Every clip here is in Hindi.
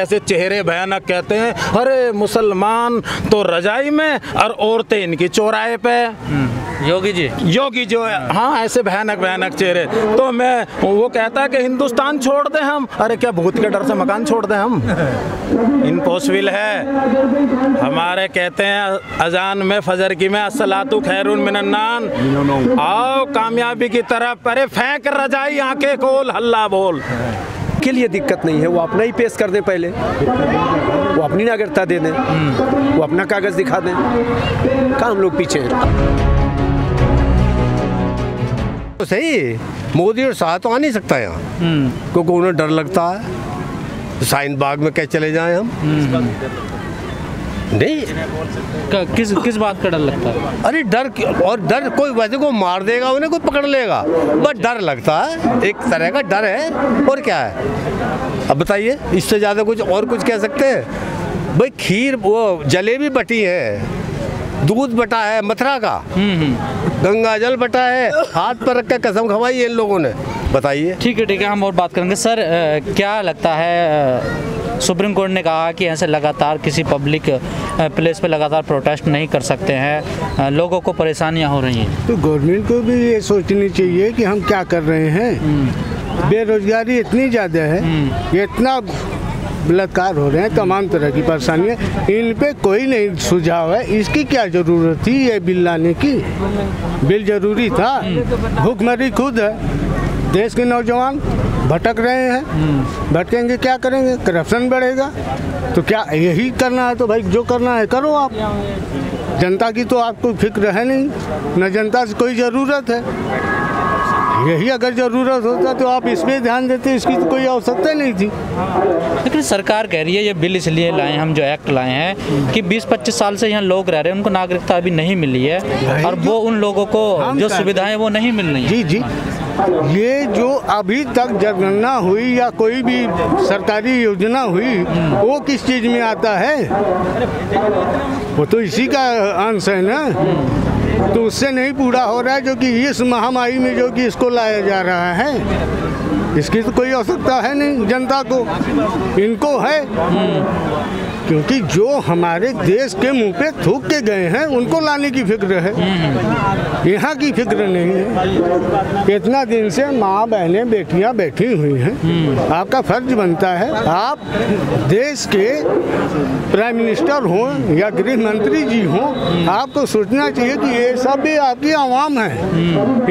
ऐसे चेहरे भयानक कहते हैं अरे मुसलमान तो रजाई में और औरतें इनकी चौराहे पे, योगी जो है हाँ ऐसे भयानक भयानक चेहरे। तो मैं वो कहता है कि हिंदुस्तान छोड़ दें हम, अरे क्या भूत के डर से मकान छोड़ दें हम, इम्पॉसिबल है। हमारे कहते हैं अजान में फजर की में अस्सलातु खैरुन मिनन्नान, आओ कामयाबी की तरफ, अरे फेंक रजाई आंखें खोल हल्ला बोल के लिए दिक्कत नहीं है। वो अपना ही पेश कर दें, पहले वो अपनी नागरिकता दे दें, वो अपना कागज़ दिखा दें, कहाँ हम लोग पीछे हैं। तो सही मोदी और शाह तो आ नहीं सकता यहाँ क्योंकि उन्हें डर लगता है, साइन बाग में कैसे चले जाएं हम, नहीं किस बात का डर लगता है? अरे डर, और डर कोई वैसे को मार देगा उन्हें, कोई पकड़ लेगा, बट डर लगता है, एक तरह का डर है और क्या है। अब बताइए इससे ज़्यादा कुछ और कुछ कह सकते हैं भाई? खीर वो जलेबी बटी है, दूध बटा है मथुरा का, गंगा जल बटा है, हाथ पर रख कर कसम खवाई है इन लोगों ने, बताइए। ठीक है हम और बात करेंगे। सर क्या लगता है, सुप्रीम कोर्ट ने कहा कि ऐसे लगातार किसी पब्लिक प्लेस पे लगातार प्रोटेस्ट नहीं कर सकते हैं, लोगों को परेशानियां हो रही हैं, तो गवर्नमेंट को भी ये सोचनी चाहिए कि हम क्या कर रहे हैं। बेरोजगारी इतनी ज़्यादा है, ये इतना बलात्कार हो रहे हैं, तमाम तरह की परेशानियाँ, इन पे कोई नहीं सुझाव है। इसकी क्या ज़रूरत थी ये बिल लाने की? बिल जरूरी था? भूखमरी खुद है, देश के नौजवान भटक रहे हैं, भटकेंगे क्या करेंगे, करप्शन बढ़ेगा, तो क्या यही करना है? तो भाई जो करना है करो आप, जनता की तो आपको फिक्र है नहीं, न जनता से कोई ज़रूरत है। यही अगर ज़रूरत होता तो आप इसमें ध्यान देते, इसकी तो कोई आवश्यकता नहीं थी। लेकिन सरकार कह रही है ये बिल इसलिए लाए, हम जो एक्ट लाए हैं कि 20-25 साल से यहाँ लोग रह रहे हैं, उनको नागरिकता अभी नहीं मिली है, और वो उन लोगों को जो सुविधाएं वो नहीं मिल रही है। जी, ये जो अभी तक जनगणना हुई या कोई भी सरकारी योजना हुई वो किस चीज़ में आता है? वो तो इसी का अंश है न, तो उससे नहीं पूरा हो रहा है जो कि इस महामारी में जो कि इसको लाया जा रहा है, इसकी तो कोई आवश्यकता है नहीं जनता को, इनको है, क्योंकि जो हमारे देश के मुंह पे थूक के गए हैं उनको लाने की फिक्र है, यहाँ की फिक्र नहीं है। इतना दिन से माँ बहनें बेटियाँ बैठी हुई हैं, आपका फर्ज बनता है, आप देश के प्राइम मिनिस्टर हों या गृह मंत्री जी हों, आपको सोचना चाहिए कि ये सब भी आपकी आवाम है,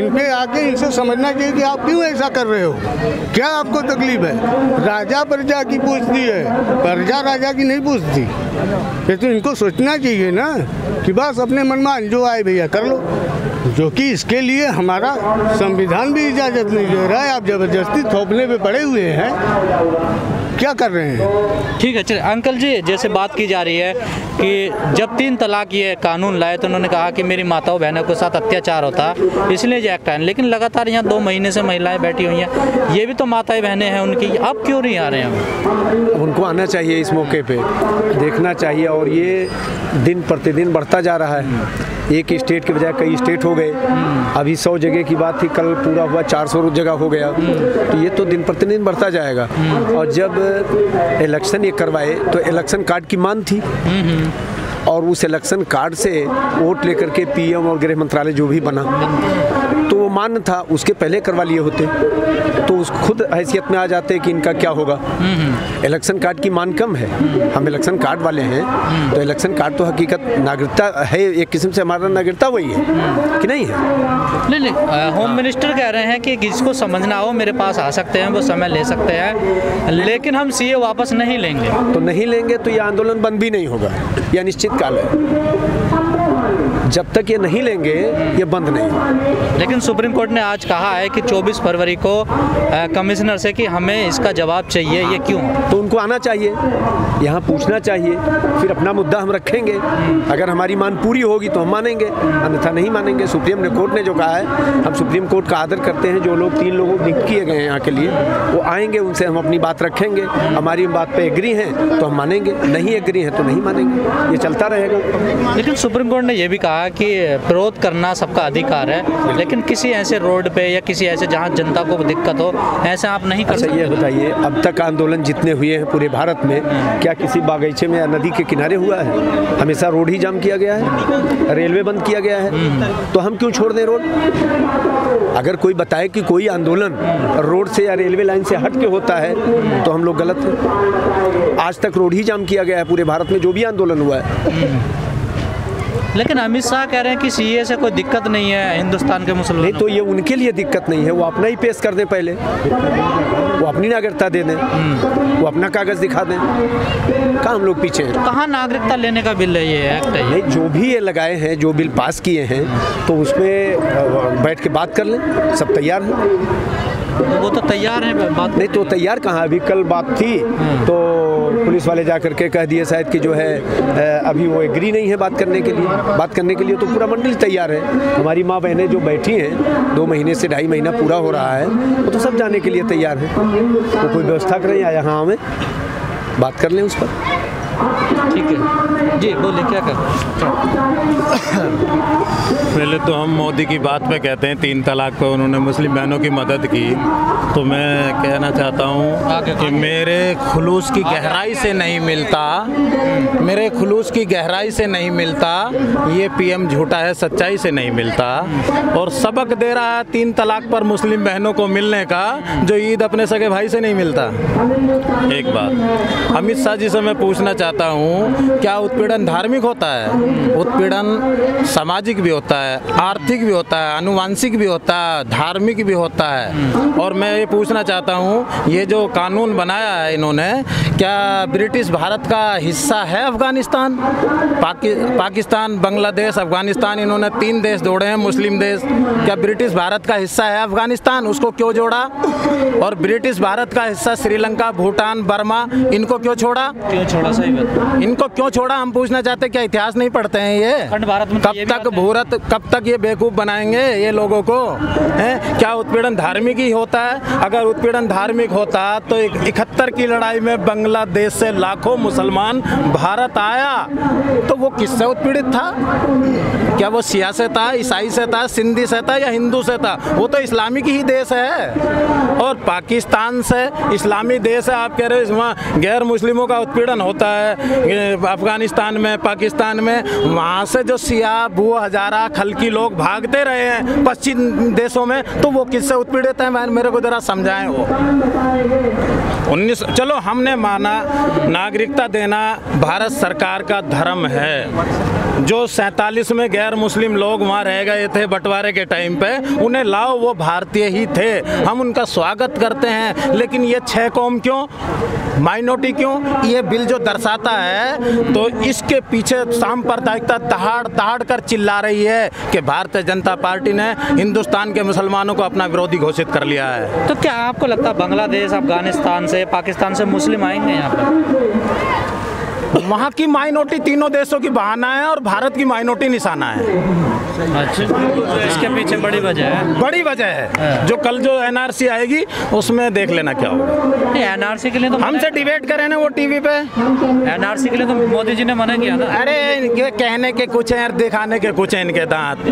इनके आके इनसे समझना चाहिए कि आप क्यों ऐसा कर रहे हो, क्या आपको तकलीफ है? राजा प्रजा की पूछती है, प्रजा राजा की नहीं पूछती थी, ये तो इनको सोचना चाहिए ना कि बस अपने मनमान जो आए भैया कर लो, जो कि इसके लिए हमारा संविधान भी इजाज़त नहीं दे रहा है। आप जबरदस्ती थोपने पे पड़े हुए हैं, क्या कर रहे हैं? ठीक है, चलिए अंकल जी, जैसे बात की जा रही है कि जब 3 तलाक ये कानून लाए तो उन्होंने कहा कि मेरी माताओं बहनों के साथ अत्याचार होता इसलिए ये एक्ट आया, लेकिन लगातार यहाँ 2 महीने से महिलाएं बैठी हुई हैं, ये भी तो माताएं बहनें हैं उनकी, अब क्यों नहीं आ रहे हैं? उनको आना चाहिए, इस मौके पर देखना चाहिए, और ये दिन प्रतिदिन बढ़ता जा रहा है, एक स्टेट के बजाय कई स्टेट हो गए, अभी 100 जगह की बात थी, कल पूरा हुआ 400 जगह हो गया, तो ये तो दिन प्रतिदिन बढ़ता जाएगा। और जब इलेक्शन ये करवाए तो इलेक्शन कार्ड की मांग थी, और उस इलेक्शन कार्ड से वोट लेकर के पीएम और गृह मंत्रालय जो भी बना, तो वो मान्य था, उसके पहले करवा लिए होते तो उस खुद हैसियत में आ जाते कि इनका क्या होगा। इलेक्शन कार्ड की मान कम है, हम इलेक्शन कार्ड वाले हैं, तो इलेक्शन कार्ड तो हकीकत नागरिकता है, एक किस्म से हमारा नागरिकता वही है कि नहीं है। नहीं नहीं, होम मिनिस्टर कह रहे हैं कि जिसको समझना हो मेरे पास आ सकते हैं, वो समय ले सकते हैं, लेकिन हम सीए वापस नहीं लेंगे, तो नहीं लेंगे तो ये आंदोलन बंद भी नहीं होगा, या निश्चित काल है, जब तक ये नहीं लेंगे ये बंद नहीं। लेकिन सुप्रीम कोर्ट ने आज कहा है कि 24 फरवरी को कमिश्नर से कि हमें इसका जवाब चाहिए, ये क्यों? तो उनको आना चाहिए, यहाँ पूछना चाहिए, फिर अपना मुद्दा हम रखेंगे, अगर हमारी मांग पूरी होगी तो हम मानेंगे, अन्यथा नहीं मानेंगे। सुप्रीम ने कोर्ट ने जो कहा है, हम सुप्रीम कोर्ट का आदर करते हैं, जो लोग 3 लोगों को नियुक्त किए गए हैं यहाँ के लिए, वो आएंगे, उनसे हम अपनी बात रखेंगे, हमारी बात पर एग्री हैं तो हम मानेंगे, नहीं एग्री हैं तो नहीं मानेंगे, ये चलता रहेगा। लेकिन सुप्रीम कोर्ट ने यह भी कहा कहा कि विरोध करना सबका अधिकार है, लेकिन किसी ऐसे रोड पे या किसी ऐसे जहाँ जनता को दिक्कत हो ऐसे आप नहीं कर सकते। ये बताइए, अब तक आंदोलन जितने हुए हैं पूरे भारत में, क्या किसी बागीचे में या नदी के किनारे हुआ है? हमेशा रोड ही जाम किया गया है, रेलवे बंद किया गया है, तो हम क्यों छोड़ दें रोड? अगर कोई बताए कि कोई आंदोलन रोड से या रेलवे लाइन से हट के होता है तो हम लोग गलत हैं। आज तक रोड ही जाम किया गया है पूरे भारत में, जो भी आंदोलन हुआ है। लेकिन अमित शाह कह रहे हैं कि सीए से कोई दिक्कत नहीं है हिंदुस्तान के मुसलमानों। नहीं तो ये उनके लिए दिक्कत नहीं है, वो अपना ही पेश कर दें, पहले वो अपनी नागरिकता दे दें, वो अपना कागज़ दिखा दें। कहाँ हम लोग पीछे हैं? कहाँ नागरिकता लेने का बिल है? ये एक्ट है, जो भी ये लगाए हैं, जो बिल पास किए हैं, तो उसमें बैठ के बात कर लें। सब तैयार हैं, वो तो तैयार है बात नहीं तो तैयार कहाँ? अभी कल बात थी तो पुलिस वाले जा करके कह दिए शायद कि जो है अभी वो एग्री नहीं है बात करने के लिए। बात करने के लिए तो पूरा मंडल तैयार है। हमारी माँ बहनें जो बैठी हैं, 2 महीने से 2.5 महीना पूरा हो रहा है, वो तो सब जाने के लिए तैयार है। तो कोई व्यवस्था करें या यहाँ हमें बात कर लें उस पर। ठीक है जी, बोले क्या कर? पहले तो हम मोदी की बात पे कहते हैं, 3 तलाक पे उन्होंने मुस्लिम बहनों की मदद की, तो मैं कहना चाहता हूँ कि मेरे खुलूस की गहराई से नहीं मिलता, मेरे खुलूस की गहराई से नहीं मिलता, ये पीएम झूठा है, सच्चाई से नहीं मिलता। और सबक दे रहा है 3 तलाक पर मुस्लिम बहनों को मिलने का, जो ईद अपने सगे भाई से नहीं मिलता। एक बात अमित शाह जी से मैं पूछना चाहता हूँ, क्या उत्पीड़न धार्मिक होता है? उत्पीड़न सामाजिक भी होता है, आर्थिक भी होता है, आनुवांशिक भी होता है, धार्मिक भी होता है। और मैं ये पूछना चाहता हूँ, ये जो कानून बनाया है इन्होंने, क्या ब्रिटिश भारत का हिस्सा है? अफगानिस्तान, पाकिस्तान, बांग्लादेश, अफगानिस्तान, इन्होंने 3 देश जोड़े हैं मुस्लिम देश। क्या ब्रिटिश भारत का हिस्सा है अफगानिस्तान? उसको क्यों जोड़ा? और ब्रिटिश भारत का हिस्सा श्रीलंका, भूटान, बर्मा, इनको क्यों छोड़ा? क्यों छोड़ा? सही बात, इनको क्यों छोड़ा? हम पूछना चाहते हैं, क्या इतिहास नहीं पढ़ते हैं ये? कब तक ये बेवकूफ़ बनाएंगे ये लोगों को? क्या उत्पीड़न धार्मिक ही होता है? अगर उत्पीड़न धार्मिक होता तो 71 की लड़ाई में बांग्लादेश से लाखों मुसलमान भारत आया, तो वो किससे उत्पीड़ित था? क्या वो शिया से था, ईसाई से था, सिंधी से था या हिंदू से था? वो तो इस्लामिक ही देश है। और पाकिस्तान से इस्लामी देश है, आप कह रहे हो वहाँ गैर मुस्लिमों का उत्पीड़न होता है अफगानिस्तान में, पाकिस्तान में। वहाँ से जो शिया, भू हजारा, खलकी लोग भागते रहे हैं पश्चिम देशों में, तो वो किससे उत्पीड़ित हैं? मेरे को जरा समझाएं। वो 19 चलो हमने माना नागरिकता देना भारत सरकार का धर्म है। जो 47 में गैर मुस्लिम लोग वहाँ रह गए थे बंटवारे के टाइम पे, उन्हें लाओ, वो भारतीय ही थे, हम उनका स्वागत करते हैं। लेकिन ये 6 कौम क्यों, माइनॉरिटी क्यों? ये बिल जो दर्शाता है, तो इसके पीछे सांप्रदायिकता दहाड़ दहाड़ कर चिल्ला रही है कि भारतीय जनता पार्टी ने हिंदुस्तान के मुसलमानों को अपना विरोधी घोषित कर लिया है। तो क्या आपको लगता है बांग्लादेश, अफगानिस्तान से, पाकिस्तान से मुस्लिम आएंगे यहाँ पर? वहाँ की माइनॉरिटी तीनों देशों की बहाना है और भारत की माइनॉरिटी निशाना है। अच्छा, इसके पीछे बड़ी वजह है, बड़ी वजह है, जो कल जो एनआरसी आएगी उसमें देख लेना क्या होगा। एनआरसी के लिए तो हमसे डिबेट करें ना वो टीवी पे। एनआरसी के लिए तो मोदी जी ने मना किया ना। अरे इनके कहने के कुछ हैं और दिखाने के कुछ हैं इनके दांत।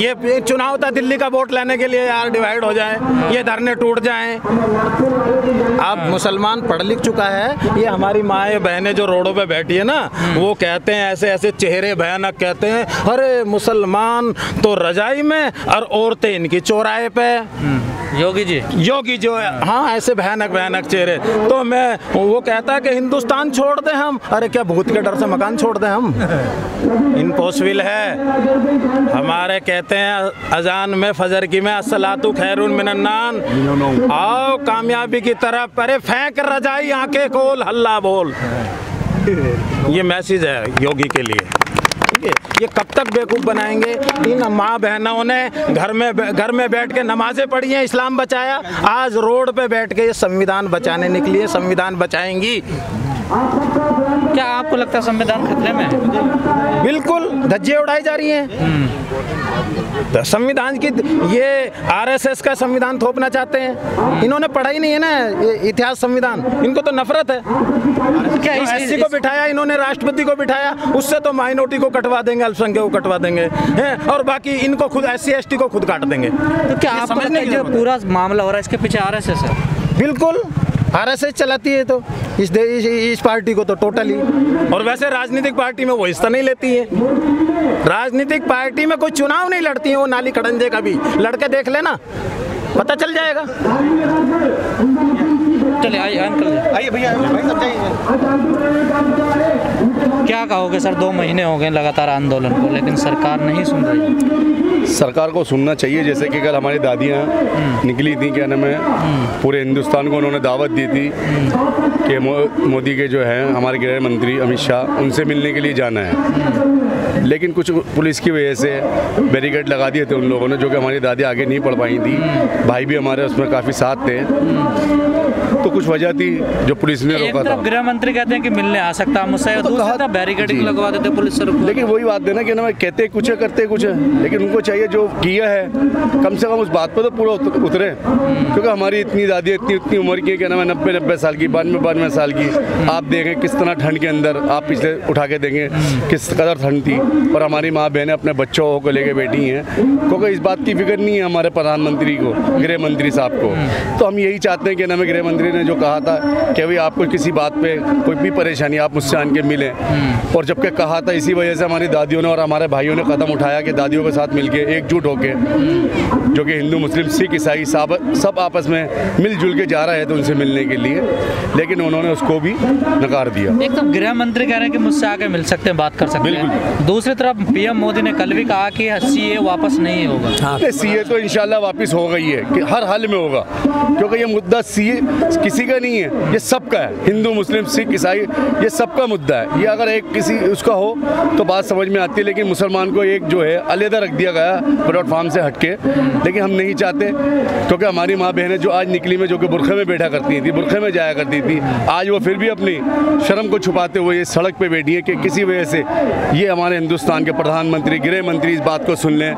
ये चुनाव था दिल्ली का, वोट लेने के लिए यार डिवाइड हो जाए, ये धरने टूट जाए। अब मुसलमान पढ़ लिख चुका है, ये हमारी माएँ बहनें जो रोडों पर बैठी है ना, वो कहते हैं ऐसे ऐसे चेहरे भयानक, कहते हैं अरे मुसलमान तो रजाई में और औरतें इनकी चौराहे पे। योगी जो है, हाँ, ऐसे भयानक भयानक चेहरे। तो मैं वो कहता है कि हिंदुस्तान छोड़ दें हम। अरे क्या भूत के डर से मकान छोड़ दें हम? इम्पॉसिबल है। हमारे कहते हैं अजान में, फजर की में, अस्सलातु खैरुन मिनन नाम, आओ कामयाबी की तरफ। अरे फेंक रजाई आंखें खोल, हल्ला बोल। ये मैसेज है योगी के लिए। ये कब तक बेवकूफ़ बनाएंगे? इन माँ बहनों ने घर में बैठ के नमाजें पढ़ी हैं, इस्लाम बचाया। आज रोड पे बैठ के ये संविधान बचाने निकली है, संविधान बचाएंगी। क्या आपको लगता है संविधान खतरे में है? बिल्कुल, धज्जे उड़ाई जा रही हैं। संविधान की ये आरएसएस का संविधान थोपना चाहते हैं, इन्होंने पढ़ा ही नहीं है ना इतिहास संविधान, इनको तो नफरत है। क्या एससी को बिठाया इन्होंने, राष्ट्रपति को बिठाया, उससे तो माइनॉरिटी को कटवा देंगे, अल्पसंख्यक को कटवा देंगे हैं, और बाकी इनको खुद एससी-एसटी को खुद काट देंगे। तो क्या आप समझने जो पूरा मामला हो रहा है इसके पीछे आरएसएस है? बिल्कुल आरएसएस चलाती है तो इस पार्टी को तो टोटली। और वैसे राजनीतिक पार्टी में वो हिस्सा नहीं लेती है, राजनीतिक पार्टी में कोई चुनाव नहीं लड़ती है वो, नाली खड़ंजे का भी लड़के देख लेना, पता चल जाएगा। चलिए आइए भैया, क्या कहोगे सर? 2 महीने हो गए लगातार आंदोलन को, लेकिन सरकार नहीं सुन रही। सरकार को सुनना चाहिए, जैसे कि कल हमारी दादियाँ निकली थी, क्या नाम है, पूरे हिंदुस्तान को उन्होंने दावत दी थी कि मोदी के जो हैं हमारे गृह मंत्री अमित शाह, उनसे मिलने के लिए जाना है, लेकिन कुछ पुलिस की वजह से बैरिकेड लगा दिए थे उन लोगों ने, जो कि हमारी दादी आगे नहीं पढ़ पाई थी, भाई भी हमारे उसमें काफ़ी साथ थे, तो कुछ वजह थी जो पुलिस ने रोका था। गृह मंत्री कहते हैं कि मिलने आ सकता मुझसे, तो बैरिकेडिंग लगवा देते पुलिस, लेकिन वही बात देना कि ना कहते कुछ है करते कुछ है, लेकिन उनको चाहिए जो किया है कम से कम उस बात पर तो पूरा उतरे, क्योंकि हमारी इतनी दादी इतनी उम्र की है ना, 90 साल की, 92 साल की, आप देखें किस तरह ठंड के अंदर, आप पिछले उठा के देंगे किस कदर ठंड थी, और हमारी माँ बहनें अपने बच्चों को लेके बैठी हैं, क्योंकि इस बात की फिक्र नहीं है हमारे प्रधानमंत्री को, गृह मंत्री साहब को। तो हम यही चाहते हैं कि ना गृह मंत्री ने जो कहा था कि भाई आपको किसी बात पे कोई भी परेशानी आप मुझसे आन के मिलें, और जबकि कहा था इसी वजह से हमारी दादियों ने और हमारे भाइयों ने कदम उठाया कि दादियों के साथ मिलके एकजुट होके, जो कि हिंदू मुस्लिम सिख ईसाई सब आपस में मिलजुल के जा रहे थे उनसे मिलने के लिए, लेकिन उन्होंने उसको भी नकार दिया। एक तो गृह मंत्री कह रहे हैं कि मुझसे आके मिल सकते हैं, बात कर सकते हैं, दूसरी तरफ पीएम मोदी ने कल भी कहा कि सीए वापस नहीं होगा। सीए तो इंशाल्लाह वापस हो गई है कि हर हाल में होगा, क्योंकि ये मुद्दा सीए किसी का नहीं है, ये सबका है, हिंदू मुस्लिम सिख ईसाई ये सबका मुद्दा है। ये अगर एक किसी उसका हो तो बात समझ में आती है, लेकिन मुसलमान को एक जो है अलहदा रख दिया गया प्लेटफॉर्म से हटके, लेकिन हम नहीं चाहते, क्योंकि हमारी माँ बहनें जो आज निकली में, जो कि बुरखे में बैठा करती थी, बुरखे में जाया करती थी, आज वो फिर भी अपनी शर्म को छुपाते हुए सड़क पर बैठी है, कि किसी वजह से ये हमारे हिंदुस्तान के प्रधानमंत्री गृह मंत्री इस बात को सुन लें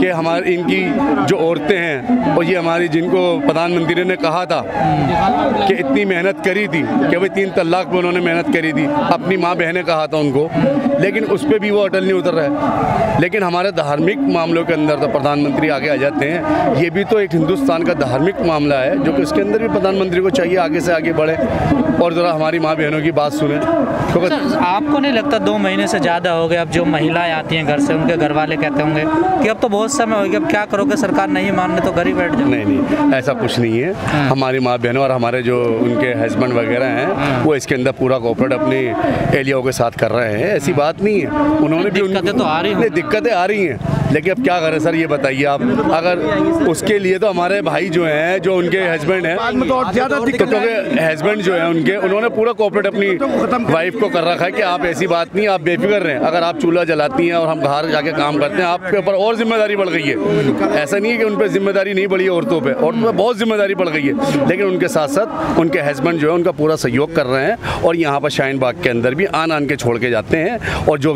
कि हमारे इनकी जो औरतें हैं, और ये हमारी जिनको प्रधानमंत्री ने कहा था कि इतनी मेहनत करी थी कि भाई 3 तलाक पे उन्होंने मेहनत करी थी, अपनी माँ बहनें कहा था उनको, लेकिन उस पर भी वो अटल नहीं उतर रहे। लेकिन हमारे धार्मिक मामलों के अंदर तो प्रधानमंत्री आगे आ जाते हैं, ये भी तो एक हिंदुस्तान का धार्मिक मामला है, जो कि इसके अंदर भी प्रधानमंत्री को चाहिए आगे से आगे बढ़े और ज़रा हमारी माँ बहनों की बात सुने। तो आपको नहीं लगता 2 महीने से ज़्यादा हो गए, अब जो महिलाएँ आती हैं घर से, उनके घर वाले कहते होंगे कि अब तो बहुत समय हो गया, अब क्या करोगे, सरकार नहीं मानने तो घर ही बैठ जाओ? नहीं, ऐसा कुछ नहीं है। हमारी माँ बहनों और हमारे जो उनके हस्बैंड वगैरह हैं वो इसके अंदर पूरा कॉपरेट अपने एलियो के साथ कर रहे हैं, ऐसी बात नहीं है। उन्होंने भी दिक्कतें तो आ रही हैं, दिक्कतें आ रही हैं, लेकिन अब क्या करें सर, ये बताइए आप। अगर उसके लिए तो हमारे भाई जो हैं, जो उनके हस्बैंड हैं, क्योंकि हस्बैंड जो हैं उनके, उन्होंने पूरा कॉपरेट अपनी वाइफ को कर रखा है कि आप ऐसी बात नहीं, आप बेफिक्र रहें, अगर आप चूल्हा जलाती हैं और हम बाहर जाके काम करते हैं, आपके ऊपर और जिम्मेदारी बढ़ गई है। ऐसा नहीं है कि उन पर जिम्मेदारी नहीं बढ़ी है, औरतों पर बहुत जिम्मेदारी बढ़ गई है, लेकिन उनके साथ साथ उनके हस्बैंड जो है उनका पूरा सहयोग कर रहे हैं, और यहाँ पर शाहीन बाग के अंदर भी आन के छोड़ के जाते हैं, और जो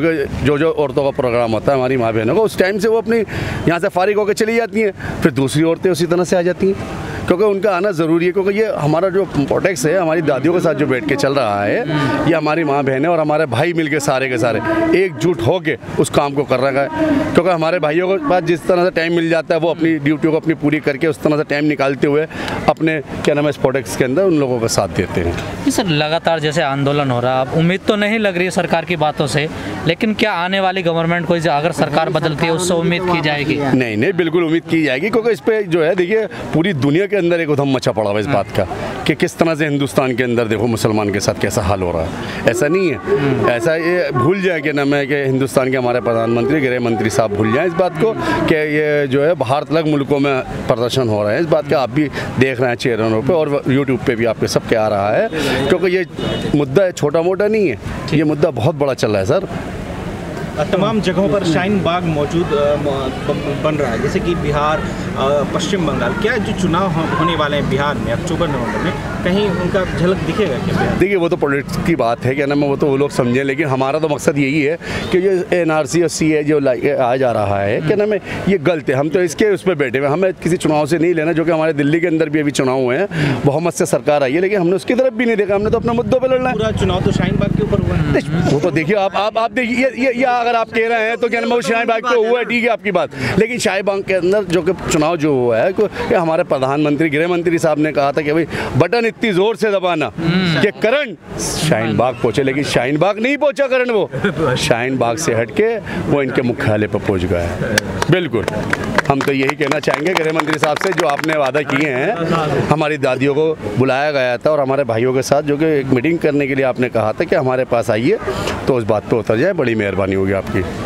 जो जो औरतों का प्रोग्राम होता है हमारी माँ बहनों का, उस टाइम वो अपनी यहाँ से फारिग होकर चली जाती हैं, फिर दूसरी औरतें उसी तरह से आ जाती हैं, क्योंकि उनका आना ज़रूरी है, क्योंकि ये हमारा जो प्रोटेक्स है, हमारी दादियों के साथ जो बैठ के चल रहा है, ये हमारी माँ बहनें और हमारे भाई मिलके सारे के सारे एकजुट होके उस काम को कर रहा है, क्योंकि हमारे भाइयों के पास जिस तरह से टाइम मिल जाता है वो अपनी ड्यूटी को अपनी पूरी करके उस तरह से टाइम निकालते हुए अपने क्या नाम है प्रोटेक्स के अंदर उन लोगों का साथ देते हैं। सर लगातार जैसे आंदोलन हो रहा है, उम्मीद तो नहीं लग रही है सरकार की बातों से, लेकिन क्या आने वाली गवर्नमेंट को अगर सरकार बदलती है उससे उम्मीद की जाएगी? नहीं, बिल्कुल उम्मीद की जाएगी, क्योंकि इस पर जो है देखिए पूरी दुनिया के अंदर एक उधम मचा पड़ा हुआ इस बात का कि किस तरह से हिंदुस्तान के अंदर देखो मुसलमान के साथ कैसा हाल हो रहा है। ऐसा नहीं है, ऐसा ये भूल जाए कि ना मैं कि हिंदुस्तान के हमारे प्रधानमंत्री गृह मंत्री साहब भूल जाएं इस बात को कि ये जो है भारत लग मुल्कों में प्रदर्शन हो रहे हैं, इस बात का आप भी देख रहे हैं चैनलों पर और यूट्यूब पर भी आपके सबके आ रहा है, क्योंकि ये मुद्दा छोटा मोटा नहीं है, ये मुद्दा बहुत बड़ा चल रहा है सर। तमाम जगहों पर शाहीन बाग मौजूद बन रहा है, जैसे कि बिहार, पश्चिम बंगाल, क्या जो चुनाव होने वाले हैं बिहार में अक्टूबर नवंबर में, कहीं उनका झलक दिखेगा क्या? देखिए वो तो पॉलिटिक्स की बात है, क्या नाम है, वो तो वो लोग समझें, लेकिन हमारा तो मकसद यही है कि ये एनआरसी और सीए जो आ जा रहा है, क्या नाम है, ये गलत है। हम तो इसके उस पर बैठे हुए, हमें किसी चुनाव से नहीं लेना, जो कि हमारे दिल्ली के अंदर भी अभी चुनाव हुए हैं, बहुमत से सरकार आई है, लेकिन हमने उसकी तरफ भी नहीं देखा, हमने तो अपने मुद्दों पर लड़ना है। पूरा चुनाव तो शाहीन बाग के ऊपर हुआ है, वो तो देखिए आप देखिए, ये अगर आप कह रहे हैं तो क्या नाम है, शाहीन बाग तो हुआ है, ठीक है आपकी बात, लेकिन शाहीन बाग के अंदर जो कि चुनाव जो हुआ है, हमारे प्रधानमंत्री गृह मंत्री साहब ने कहा था कि भाई बटन इतनी जोर से दबाना कि करण शाहीन बाग पहुंचे, लेकिन शाहीन बाग नहीं पहुंचा करण, वो शाहीन बाग से हटके वो इनके मुख्यालय पर पहुंच गया है। बिल्कुल हम तो यही कहना चाहेंगे गृह मंत्री साहब से, जो आपने वादा किए हैं, हमारी दादियों को बुलाया गया था और हमारे भाइयों के साथ जो कि एक मीटिंग करने के लिए आपने कहा था कि हमारे पास आइए, तो उस बात पर उतर जाए, बड़ी मेहरबानी होगी आपकी।